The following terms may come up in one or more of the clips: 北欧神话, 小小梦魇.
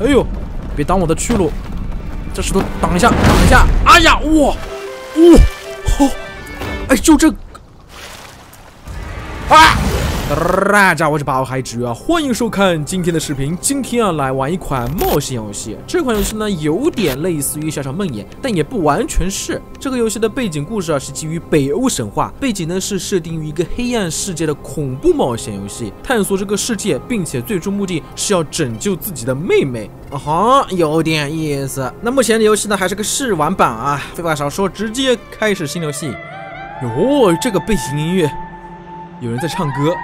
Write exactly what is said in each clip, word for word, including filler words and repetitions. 哎呦，别挡我的去路！这石头挡一下，挡一下！哎呀，哇，哇，好、哦，哎，就这，啊！ 大家好，我是八号孩子啊，欢迎收看今天的视频。今天啊，来玩一款冒险游戏。这款游戏呢，有点类似于《小小梦魇》，但也不完全是。这个游戏的背景故事啊，是基于北欧神话，背景呢是设定于一个黑暗世界的恐怖冒险游戏，探索这个世界，并且最终目的是要拯救自己的妹妹。啊哈，有点意思。那目前的游戏呢，还是个试玩版啊。废话少说，直接开始新游戏。哟，这个背景音乐，有人在唱歌。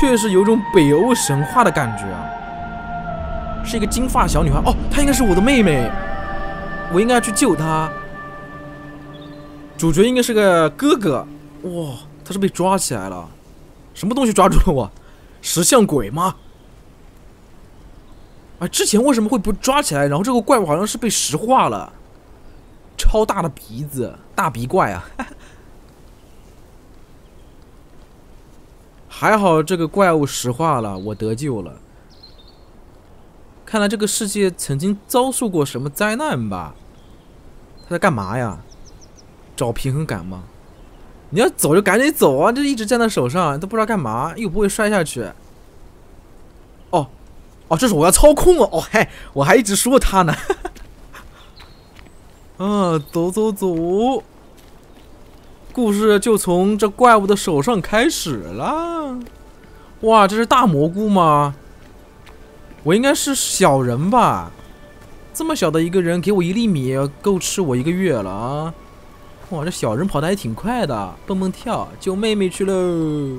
确实有种北欧神话的感觉啊！是一个金发小女孩哦，她应该是我的妹妹，我应该去救她。主角应该是个哥哥，哇，他是被抓起来了，什么东西抓住了我？石像鬼吗？啊，之前为什么会不抓起来？然后这个怪物好像是被石化了，超大的鼻子，大鼻怪啊！哈哈 还好这个怪物石化了，我得救了。看来这个世界曾经遭受过什么灾难吧？他在干嘛呀？找平衡感吗？你要走就赶紧走啊！这一直站在手上都不知道干嘛，又不会摔下去。哦，哦，这是我要操控啊！哦嗨，我还一直说他呢。啊，走走走。 故事就从这怪物的手上开始啦！哇，这是大蘑菇吗？我应该是小人吧？这么小的一个人，给我一粒米够吃我一个月了啊！哇，这小人跑得还挺快的，蹦蹦跳，救妹妹去喽！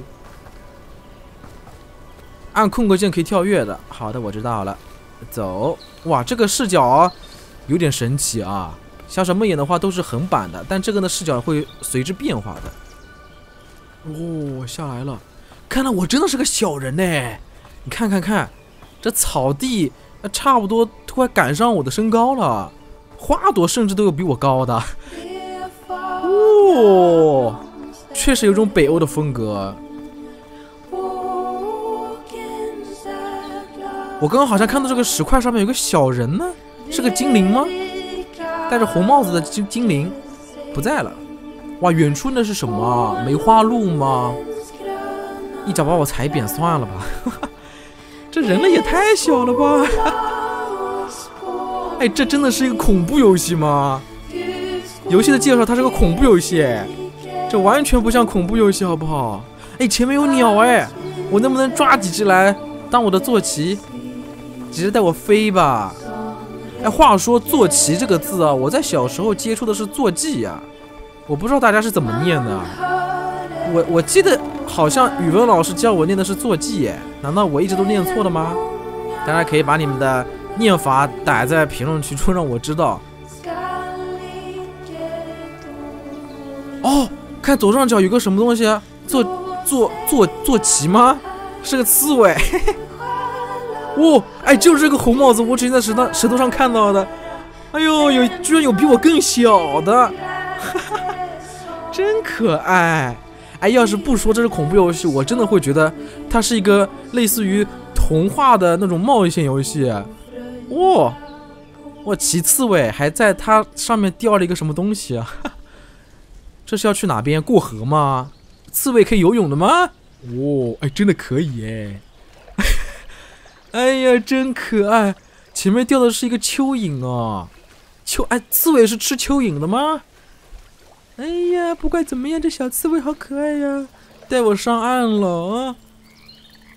按空格键可以跳跃的。好的，我知道了。走！哇，这个视角有点神奇啊！ 小小梦魇的话都是横版的，但这个呢视角会随之变化的。哦，下来了，看来我真的是个小人呢。你看看看，这草地差不多快赶上我的身高了，花朵甚至都有比我高的。哦，确实有种北欧的风格。我刚刚好像看到这个石块上面有个小人呢，是个精灵吗？ 戴着红帽子的精精灵不在了，哇！远处那是什么？梅花鹿吗？一脚把我踩扁算了吧，呵呵这人类也太小了吧！哎，这真的是一个恐怖游戏吗？游戏的介绍它是个恐怖游戏，这完全不像恐怖游戏，好不好？哎，前面有鸟哎，我能不能抓几只来当我的坐骑？直接带我飞吧！ 哎，话说坐骑这个字啊，我在小时候接触的是坐骑呀、啊，我不知道大家是怎么念的。我我记得好像语文老师教我念的是坐骑，哎，难道我一直都念错了吗？大家可以把你们的念法打在评论区中，让我知道。哦，看左上角有个什么东西、啊，坐坐坐坐骑吗？是个刺猬。嘿嘿 哦，哎，就是这个红帽子，我之前在石头石头上看到的。哎呦，有居然有比我更小的，哈哈，真可爱。哎，要是不说这是恐怖游戏，我真的会觉得它是一个类似于童话的那种冒险游戏。哦，我骑刺猬还在它上面掉了一个什么东西啊？这是要去哪边过河吗？刺猬可以游泳的吗？哦，哎，真的可以哎。 哎呀，真可爱！前面掉的是一个蚯蚓啊，蚯哎，刺猬是吃蚯蚓的吗？哎呀，不管怎么样，这小刺猬好可爱呀！带我上岸了啊！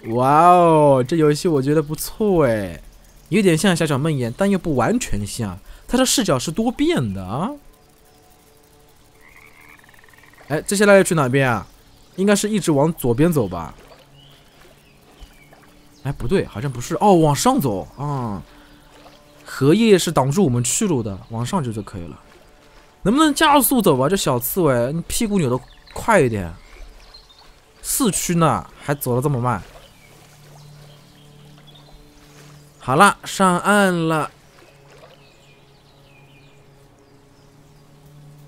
哇哦，这游戏我觉得不错哎，有点像《小小梦魇》，但又不完全像，它的视角是多变的啊。哎，接下来要去哪边啊？应该是一直往左边走吧。 哎，不对，好像不是哦，往上走啊！荷叶是挡住我们去路的，往上就就可以了。能不能加速走啊？这小刺猬，你屁股扭得快一点。四驱呢，还走得这么慢。好了，上岸了。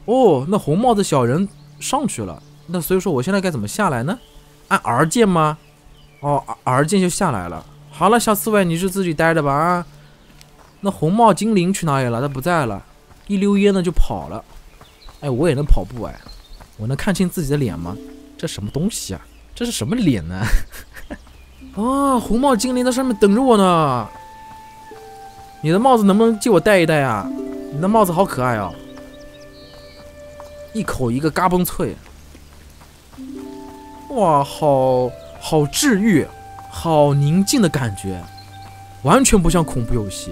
哦，那红帽子小人上去了，那所以说我现在该怎么下来呢？按 R 键吗？ 哦，R键就下来了。好了，小刺猬，你就自己待着吧啊！那红帽精灵去哪里了？他不在了，一溜烟的就跑了。哎，我也能跑步哎，我能看清自己的脸吗？这什么东西啊？这是什么脸呢？啊，红帽精灵在上面等着我呢。你的帽子能不能借我戴一戴啊？你的帽子好可爱哦。一口一个嘎嘣脆。哇，好好治愈，好宁静的感觉。 完全不像恐怖游戏，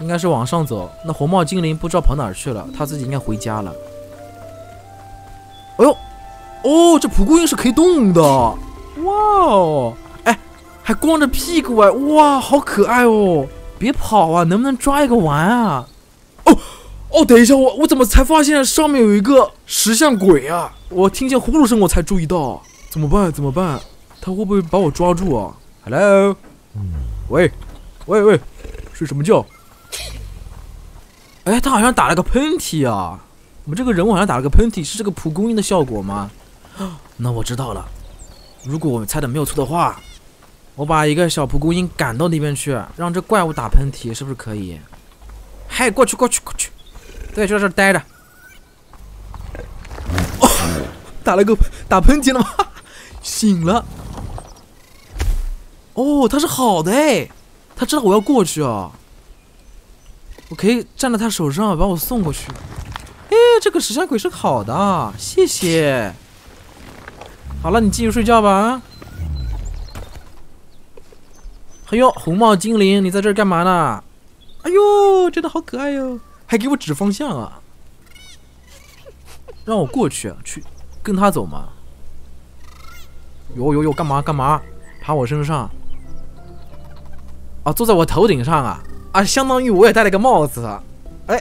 应该是往上走。那红帽精灵不知道跑哪儿去了，他自己应该回家了。哎呦，哦，这蒲公英是可以动的，哇哦！哎，还光着屁股哎，哇，好可爱哦！别跑啊，能不能抓一个玩啊？哦哦，等一下，我我怎么才发现上面有一个石像鬼啊？我听见呼噜声我才注意到，怎么办？怎么办？他会不会把我抓住啊 ？Hello。 喂，喂喂，睡什么觉？哎，他好像打了个喷嚏啊！我们这个人物好像打了个喷嚏，是这个蒲公英的效果吗？那我知道了。如果我猜的没有错的话，我把一个小蒲公英赶到那边去，让这怪物打喷嚏，是不是可以？嗨，过去过去过去！对，就在这儿待着。哦，打了个打喷嚏了吗？醒了。 哦，他是好的哎，他知道我要过去啊，我可以站在他手上把我送过去。哎，这个石像鬼是好的，谢谢。好了，你继续睡觉吧。哎呦，红帽精灵，你在这儿干嘛呢？哎呦，真的好可爱哟，还给我指方向啊，让我过去，去跟他走嘛。呦呦呦，干嘛干嘛？爬我身上。 啊，坐在我头顶上啊！啊，相当于我也戴了个帽子啊！哎，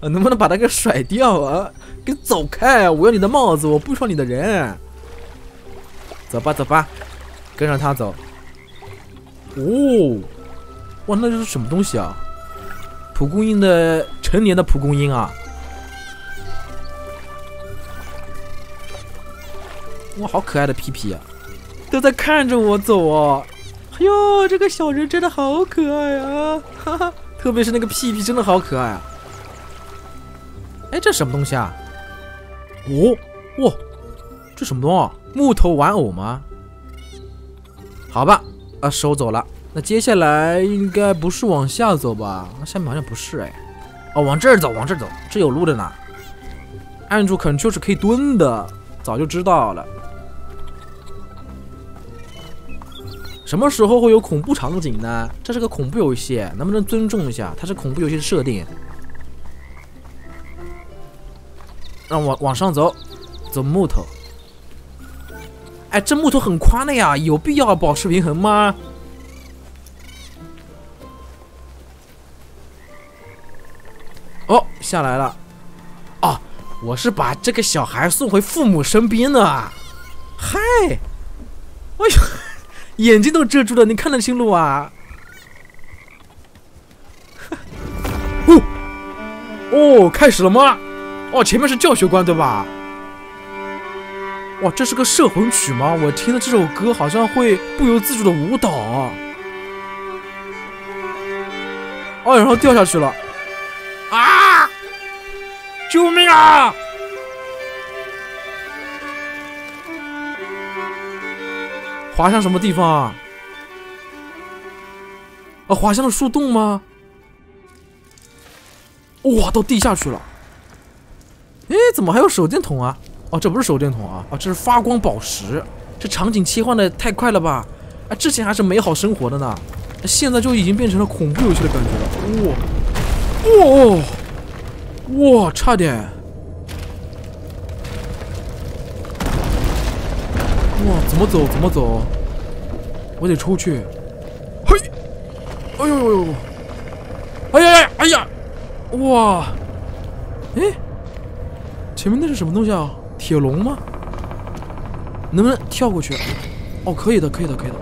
能不能把它给甩掉啊？给走开！我要你的帽子，我不需要你的人。走吧，走吧，跟上他走。哦，哇，那是什么东西啊？蒲公英的成年的蒲公英啊！哇，好可爱的屁屁啊！都在看着我走啊！ 哎呦，这个小人真的好可爱啊！哈哈，特别是那个屁屁真的好可爱啊！哎，这什么东西啊？哦，哇，这什么东啊？木头玩偶吗？好吧，啊，收走了。那接下来应该不是往下走吧？下面好像不是哎。哦，往这儿走，往这儿走，这有路的呢。按住 Ctrl 是可以蹲的，早就知道了。 什么时候会有恐怖场景呢？这是个恐怖游戏，能不能尊重一下？它是恐怖游戏的设定。让我往上走，走木头。哎，这木头很宽的呀，有必要保持平衡吗？哦，下来了。哦，我是把这个小孩送回父母身边的。嗨，哎呦。 眼睛都遮住了，你看得清路啊？哦哦，开始了吗？哦，前面是教学关对吧？哇，这是个摄魂曲吗？我听的这首歌好像会不由自主的舞蹈。哦，然后掉下去了。啊！救命啊！ 滑向什么地方啊？啊，滑向了树洞吗？哇，到地下去了。哎，怎么还有手电筒啊？哦，这不是手电筒啊，哦，这是发光宝石。这场景切换的太快了吧？哎，之前还是美好生活的呢，现在就已经变成了恐怖游戏的感觉了。哇，哇，哇，差点。哇，怎么走？怎么走？我得出去。嘿，哎呦呦呦！哎呀呀！哎呀！哇！哎，前面那是什么东西啊？铁笼吗？能不能跳过去？哦，可以的，可以的，可以的。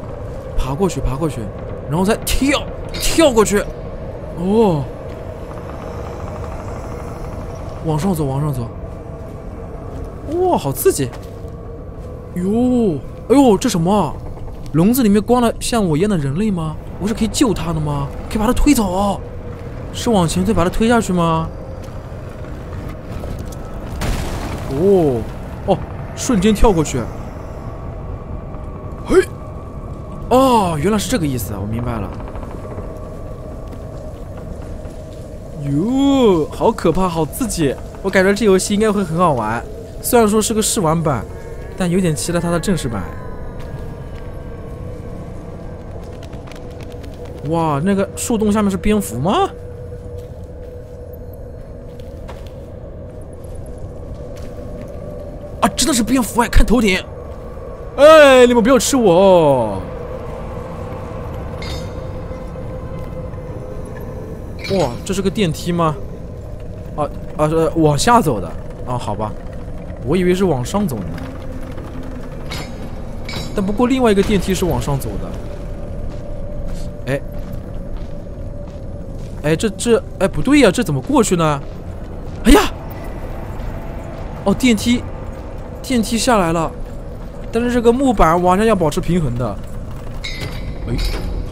爬过去，爬过去，然后再跳，跳过去。哦，往上走，往上走。哇，好刺激！ 哟，哎呦，这什么？笼子里面关了像我一样的人类吗？我是可以救他的吗？可以把他推走？是往前推把他推下去吗？哦哦，瞬间跳过去。嘿，哦，原来是这个意思，我明白了。哟，好可怕，好刺激！我感觉这游戏应该会很好玩，虽然说是个试玩版，但有点期待它的正式版。 哇，那个树洞下面是蝙蝠吗？啊，真的是蝙蝠哎！看头顶，哎，你们不要吃我哦！哇，这是个电梯吗？啊啊，是往下走的啊？好吧，我以为是往上走呢。但不过另外一个电梯是往上走的。 哎，哎，这这，哎，不对呀，这怎么过去呢？哎呀，哦，电梯，电梯下来了，但是这个木板往下要保持平衡的。哎，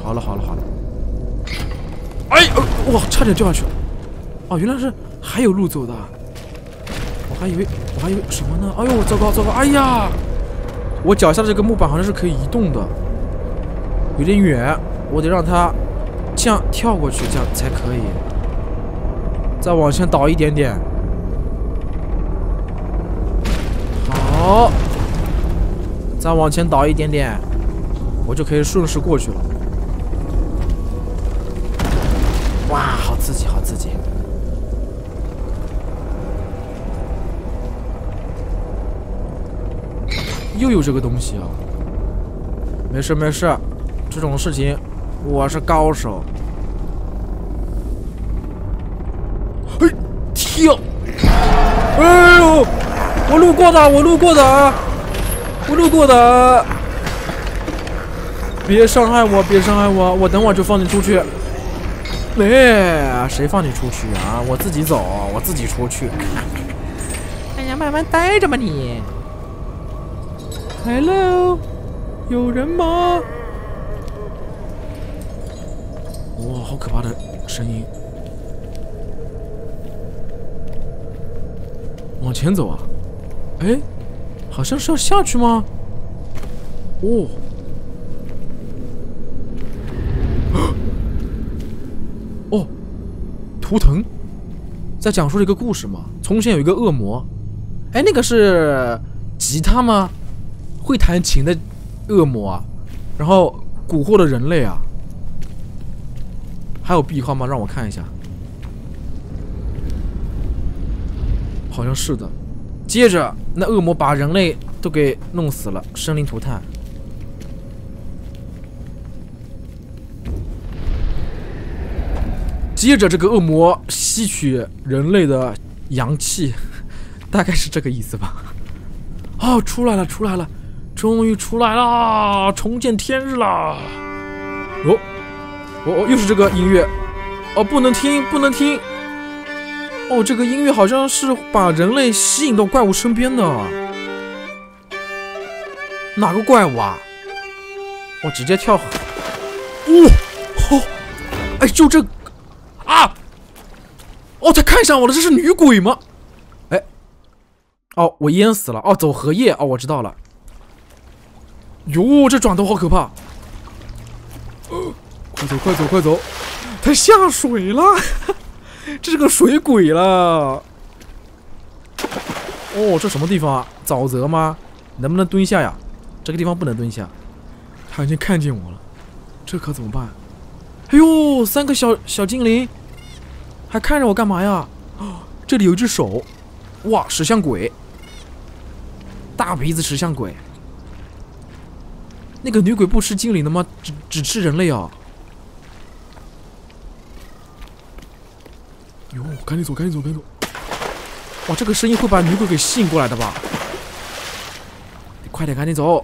好了好了好了，哎，哇，差点掉下去了。哦，原来是还有路走的，我还以为我还以为什么呢？哎呦，糟糕糟糕，哎呀，我脚下这个木板好像是可以移动的，有点远。 我得让它这样跳过去，这样才可以。再往前倒一点点。好，再往前倒一点点，我就可以顺势过去了。哇，好刺激，好刺激！又有这个东西啊！没事，没事，这种事情。 我是高手，哎，跳！哎呦，我路过的，我路过的，我路过的，别伤害我，别伤害我，我等会儿就放你出去。哎，谁放你出去啊？我自己走，我自己出去。哎呀，慢慢待着吧你。Hello， 有人吗？ 哇，好可怕的声音！往前走啊！哎，好像是要下去吗？哦，哦，图腾在讲述了一个故事嘛。从前有一个恶魔，哎，那个是吉他吗？会弹琴的恶魔啊，然后蛊惑了人类啊。 还有壁画吗？让我看一下，好像是的。接着，那恶魔把人类都给弄死了，生灵涂炭。接着，这个恶魔吸取人类的阳气，大概是这个意思吧。哦，出来了，出来了，终于出来啦！重见天日啦！哦。 哦哦，又是这个音乐，哦，不能听，不能听。哦，这个音乐好像是把人类吸引到怪物身边的。哪个怪物啊？我、哦、直接跳。哦，哦，哎，就这，啊！哦，他看上我了，这是女鬼吗？哎，哦，我淹死了。哦，走荷叶。哦，我知道了。哟，这转头好可怕。呃 快走，快走，快走！它下水了，这是个水鬼了。哦，这什么地方啊？沼泽吗？能不能蹲下呀？这个地方不能蹲下，它已经看见我了，这可怎么办？哎呦，三个小小精灵还看着我干嘛呀？哦，这里有一只手，哇，石像鬼，大鼻子石像鬼。那个女鬼不吃精灵的吗？只只吃人类啊？ 哟，赶紧走，赶紧走，赶紧走！哇，这个声音会把女鬼给吸引过来的吧？你快点，赶紧走！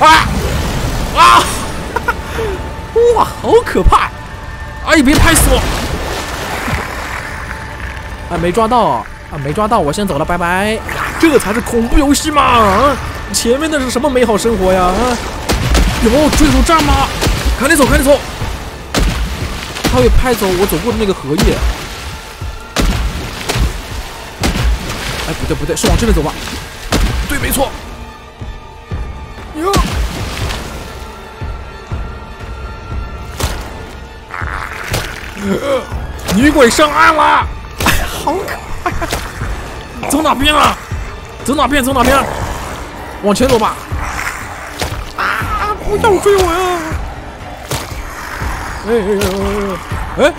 啊啊！哇，好可怕！哎，别拍死我！哎，没抓到啊，没抓到，我先走了，拜拜。这才是恐怖游戏嘛！啊，前面那是什么美好生活呀？啊，有追逐战吗？赶紧走，赶紧走！他会拍走我走过的那个荷叶。哎，不对不对，是往这边走吧？对，没错。哟！ 女鬼上岸了，哎呀，好可怕呀！走哪边啊？走哪边？走哪边？往前走吧！啊！不要追我呀！哎哎哎哎！哎，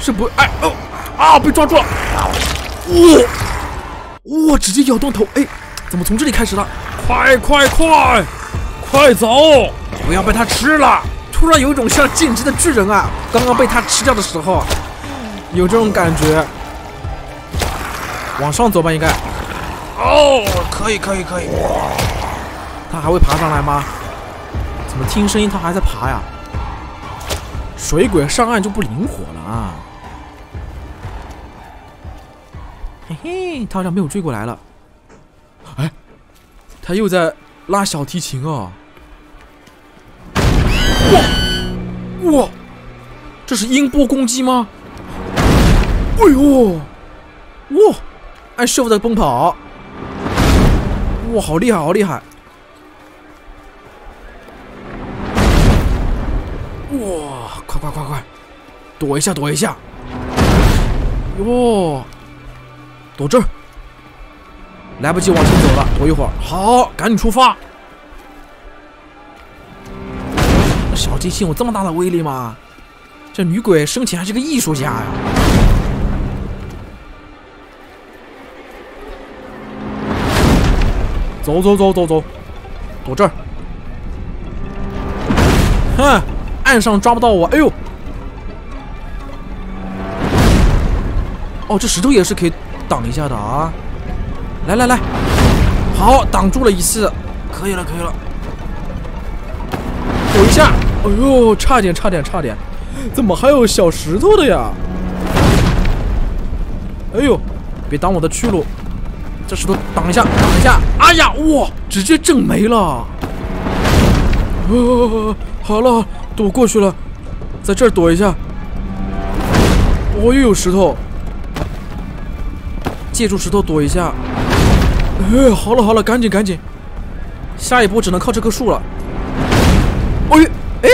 是不？哎哦！啊！被抓住了！哇、哦！哇、哦！直接咬断头！哎，怎么从这里开始了？快快快！快走！不要被它吃了！ 突然有一种像进击的巨人啊，刚刚被他吃掉的时候，有这种感觉。往上走吧，应该。哦，可以，可以，可以。他还会爬上来吗？怎么听声音他还在爬呀？水鬼上岸就不灵活了啊。嘿嘿，他好像没有追过来了。哎，他又在拉小提琴哦。 哇哇，这是音波攻击吗？哎呦，哇！按师傅在奔跑，哇，好厉害，好厉害！哇，快快快快，躲一下，躲一下！哟，躲这儿，来不及往前走了，躲一会儿。好，赶紧出发！ 小提琴有这么大的威力吗？这女鬼生前还是个艺术家呀！走走走走走，躲这儿！哼，岸上抓不到我！哎呦！哦，这石头也是可以挡一下的啊！来来来，好，挡住了一次，可以了，可以了。 躲一下！哎呦，差点，差点，差点！怎么还有小石头的呀？哎呦，别挡我的去路！这石头挡一下，挡一下！哎呀，哇，直接震没了！哦，好了，躲过去了，在这儿躲一下。我、哦、又有石头，借助石头躲一下。哎，好了好了，赶紧赶紧！下一波只能靠这棵树了。 哎哎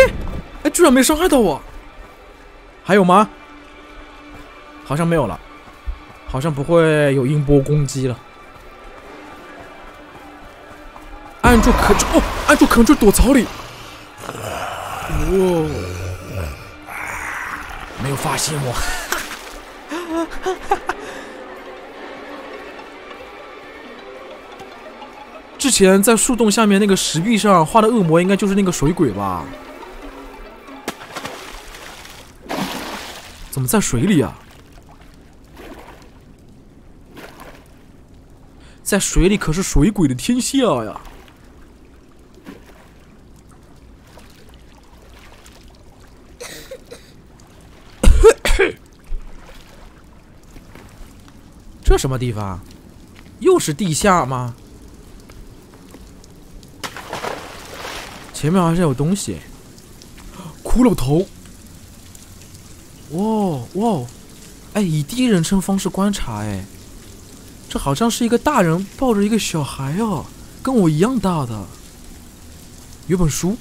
哎！居然没伤害到我，还有吗？好像没有了，好像不会有音波攻击了。按住 Ctrl 哦，按住 Ctrl 躲草里。哦，没有发现我。之前在树洞下面那个石壁上画的恶魔，应该就是那个水鬼吧？怎么在水里啊？在水里可是水鬼的天下呀！这什么地方？又是地下吗？ 前面好像有东西，骷髅头。哇哇，哎，以第一人称方式观察，哎，这好像是一个大人抱着一个小孩哦，跟我一样大的。有本书，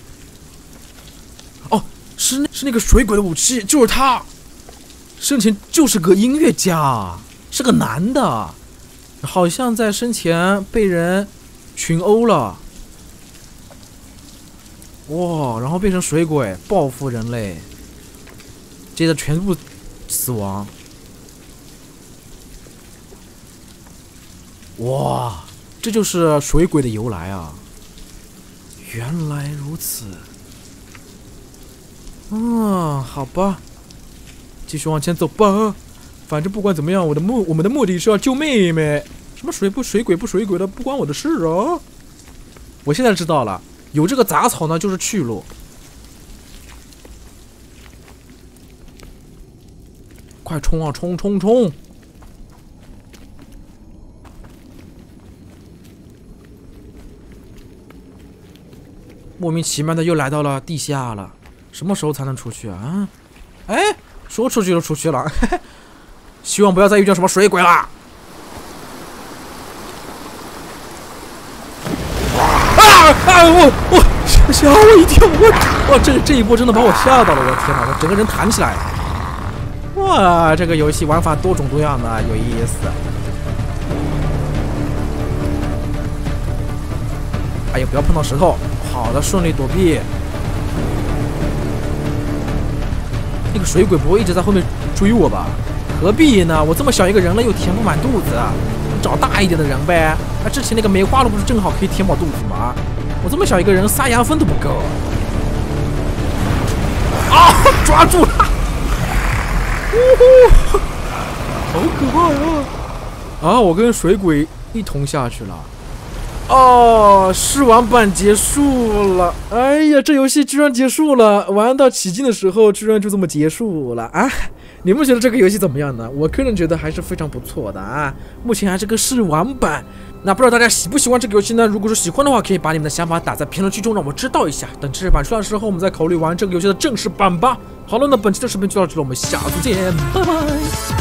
哦，是那是那个水鬼的武器，就是他，生前就是个音乐家，是个男的，好像在生前被人群殴了。 哇，然后变成水鬼报复人类，接着全部死亡。哇，这就是水鬼的由来啊！原来如此。嗯，好吧，继续往前走吧。反正不管怎么样，我的目我们的目的是要救妹妹。什么水不水鬼不水鬼的，不关我的事啊！我现在知道了。 有这个杂草呢，就是去路。快冲啊，冲冲冲！莫名其妙的又来到了地下了，什么时候才能出去啊？哎，说出去就出去了，嘿嘿，希望不要再遇见什么水鬼啦！啊啊！我我吓我一跳！我哇，这这一波真的把我吓到了！我的天哪，我整个人弹起来了！哇，这个游戏玩法多种多样的，有意思。 哎呀，不要碰到石头！好的，顺利躲避。那个水鬼不会一直在后面追我吧？何必呢？我这么小一个人了，又填不满肚子，找大一点的人呗。那之前那个梅花鹿不是正好可以填饱肚子吗？我这么小一个人，塞牙缝都不够。啊！抓住了！呜呼！好可怕呀！啊，我跟水鬼一同下去了。 哦，试玩版结束了！哎呀，这游戏居然结束了！玩到起劲的时候，居然就这么结束了啊！你们觉得这个游戏怎么样呢？我个人觉得还是非常不错的啊！目前还是个试玩版，那不知道大家喜不喜欢这个游戏呢？如果说喜欢的话，可以把你们的想法打在评论区中，让我知道一下。等正式版出来的时候，我们再考虑玩这个游戏的正式版吧。好了，那本期的视频就到这里，我们下次见，拜拜。